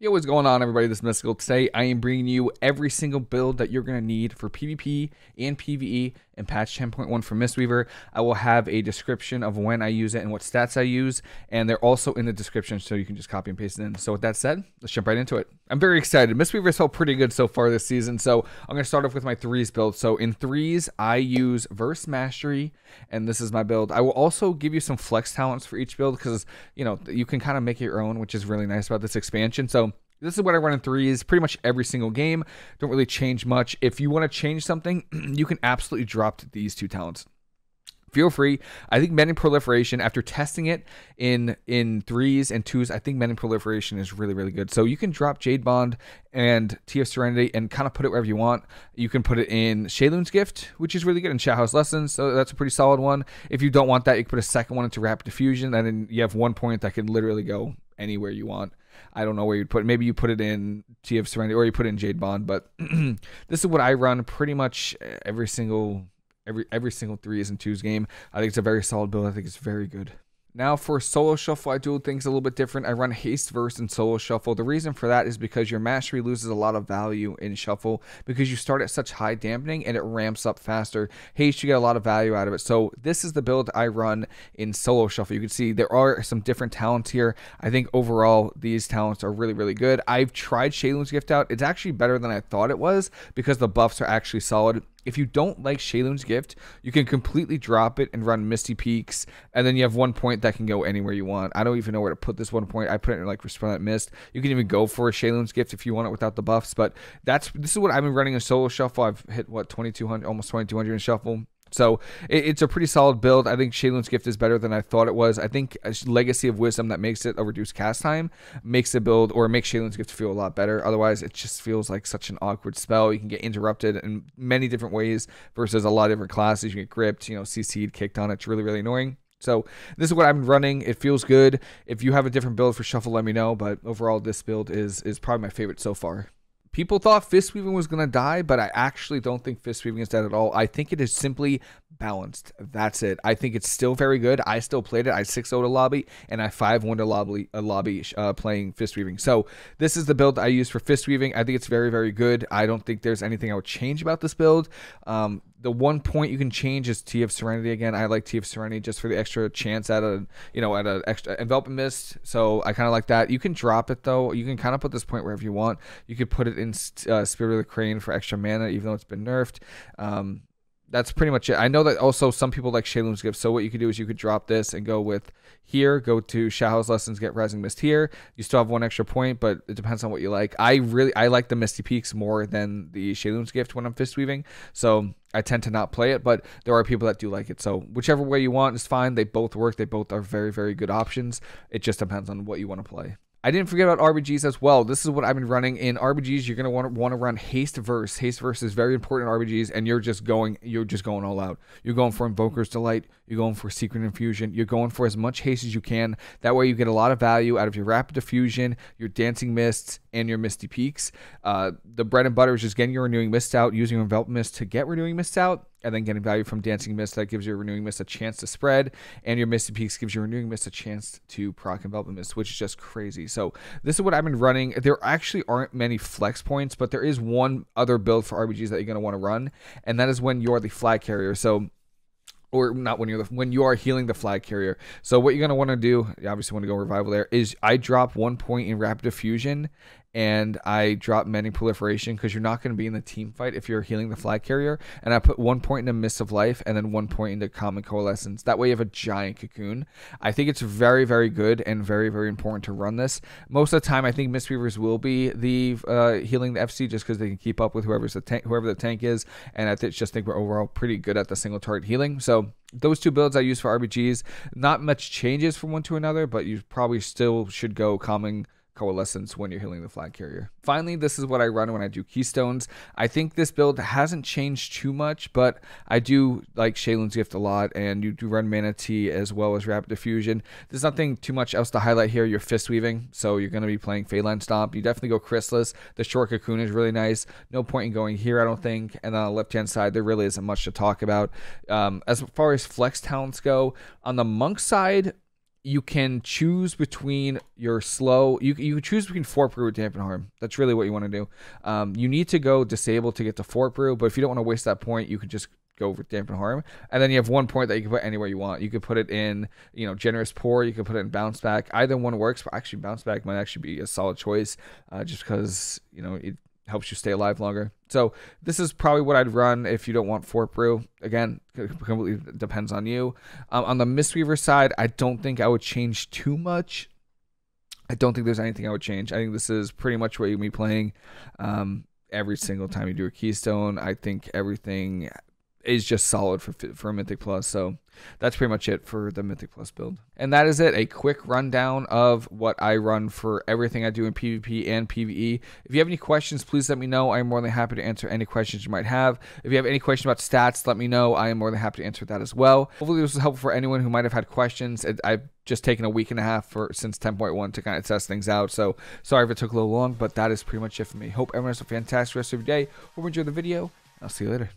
Yo, what's going on, everybody? This is Mysticall. Today, I am bringing you every single build that you're going to need for PvP and PvE in patch 10.1 for Mistweaver. I will have a description of when I use it and what stats I use, and they're also in the description, so you can just copy and paste it in. So with that said, let's jump right into it. I'm very excited. Mistweaver's felt pretty good so far this season, so I'm going to start off with my threes build. So in threes, I use Verse Mastery, and this is my build. I will also give you some flex talents for each build because, you know, you can kind of make your own, which is really nice about this expansion. So this is what I run in threes pretty much every single game. Don't really change much. If you want to change something, you can absolutely drop these two talents. Feel free. I think Mending Proliferation, after testing it in threes and twos, I think Mending Proliferation is really, really good. So you can drop Jade Bond and Tea of Serenity and kind of put it wherever you want. You can put it in Shaylun's Gift, which is really good, in Shadowhouse Lessons, so that's a pretty solid one. If you don't want that, you can put a second one into Rapid Diffusion, and then you have 1 point that could literally go anywhere you want. I don't know where you'd put it. Maybe you put it in Tea of Serenity or you put it in Jade Bond, but this is what I run pretty much every single threes and twos game. I think it's a very solid build. I think it's very good. Now for solo shuffle, I do things a little bit different. I run Haste, Verse, and solo shuffle. The reason for that is because your mastery loses a lot of value in shuffle because you start at such high dampening and it ramps up faster. Haste, you get a lot of value out of it. So this is the build I run in solo shuffle. You can see there are some different talents here. I think overall these talents are really, really good. I've tried Shaylun's Gift out. It's actually better than I thought it was because the buffs are actually solid. If you don't like Shaylun's Gift, you can completely drop it and run Misty Peaks, and then you have 1 point that can go anywhere you want. I don't even know where to put this 1 point. I put it in like Resplendent Mist. You can even go for a Shaylun's Gift if you want it without the buffs, but this is what I've been running in solo shuffle. I've hit, what, 2,200, almost 2,200 in shuffle. So it's a pretty solid build. I think Shaylun's Gift is better than I thought it was. I think Legacy of Wisdom, that makes it a reduced cast time, makes the build, or makes Shaylun's Gift feel a lot better. Otherwise, it just feels like such an awkward spell. You can get interrupted in many different ways versus a lot of different classes. You get gripped, you know, CC'd, kicked on. It's really, really annoying. So this is what I'm running. It feels good. If you have a different build for shuffle, let me know. But overall, this build is probably my favorite so far. People thought Fistweaving was going to die, but I actually don't think Fistweaving is dead at all. I think it is simply balanced. That's it. I think it's still very good. I still played it. I 6-0'd a lobby, and I 5-1'd a lobby playing Fistweaving. So this is the build I use for Fistweaving. I think it's very, very good. I don't think there's anything I would change about this build. The 1 point you can change is Tea of Serenity again. I like Tea of Serenity just for the extra chance at an extra Enveloping Mist. So I kind of like that. You can drop it though. You can kind of put this point wherever you want. You could put it in Spirit of the Crane for extra mana, even though it's been nerfed. That's pretty much it. I know that also some people like Shaylun's Gift. So what you could do is you could drop this and go with here. Go to Shadowhouse Lessons, get Rising Mist here. You still have 1 extra point, but it depends on what you like. I like the Misty Peaks more than the Shaylun's Gift when I'm Fistweaving. So I tend to not play it, but there are people that do like it. So whichever way you want is fine. They both work. They both are very, very good options. It just depends on what you want to play. I didn't forget about RBGs as well. This is what I've been running. In RBGs, you're going to want to run Haste, Verse. Haste, Verse is very important in RBGs, and you're just going all out. You're going for Invoker's Delight. You're going for Secret Infusion. You're going for as much haste as you can. That way you get a lot of value out of your Rapid Diffusion, your Dancing Mists, and your Misty Peaks. The bread and butter is just getting your Renewing Mist out, using your Envelop Mist to get Renewing Mist out, and then getting value from Dancing Mist. That gives your Renewing Mist a chance to spread, and your Misty Peaks gives your Renewing Mist a chance to proc Envelopment Mist, which is just crazy. So this is what I've been running. There actually aren't many flex points, but there is one other build for RBGs that you're going to want to run, and that is when you're the flag carrier. So, or not when you're when you are healing the flag carrier. So what you're going to want to do, you obviously want to go Revival there, is I drop 1 point in Rapid Diffusion, and I drop Mending Proliferation because you're not going to be in the team fight if you're healing the flag carrier. And I put 1 point into Mist of Life and then 1 point into Common Coalescence. That way you have a giant cocoon. I think it's very, very good and very, very important to run this. Most of the time, I think Mistweavers will be the healing the FC just because they can keep up with whoever the tank is. And I just think we're overall pretty good at the single target healing. So those two builds I use for RBGs. Not much changes from one to another, but you probably still should go Common Coalescence when you're healing the flag carrier. Finally, this is what I run when I do Keystones. I think this build hasn't changed too much, but I do like Shaylun's Gift a lot, and you do run Manatee as well as Rapid Diffusion. There's nothing too much else to highlight here. You're Fistweaving, so you're going to be playing Feline Stomp. You definitely go Chrysalis. The short cocoon is really nice. No point in going here, I don't think. And then on the left-hand side, there really isn't much to talk about. As far as flex talents go, on the monk side, you can choose between your slow. You can choose between Fort Brew or Dampen Harm. That's really what you want to do. You need to go Disable to get to Fort Brew, but if you don't want to waste that point, you can just go with Dampen Harm, and then you have one point that you can put anywhere you want. You could put it in, you know, Generous Pour. You could put it in Bounce Back. Either one works, but actually Bounce Back might actually be a solid choice, just because, you know, it helps you stay alive longer. So this is probably what I'd run if you don't want Fort Brew. Again, completely depends on you. On the Mistweaver side, I don't think I would change too much. I don't think there's anything I would change. I think this is pretty much what you'll be playing every single time you do a Keystone. I think everything is just solid for Mythic+. So that's pretty much it for the Mythic+ build. And that is it. A quick rundown of what I run for everything I do in PvP and PvE. If you have any questions, please let me know. I am more than happy to answer any questions you might have. If you have any questions about stats, let me know. I am more than happy to answer that as well. Hopefully this was helpful for anyone who might have had questions. I've just taken a week and a half since 10.1 to kind of test things out. So sorry if it took a little long, but that is pretty much it for me. Hope everyone has a fantastic rest of your day. Hope you enjoyed the video. I'll see you later.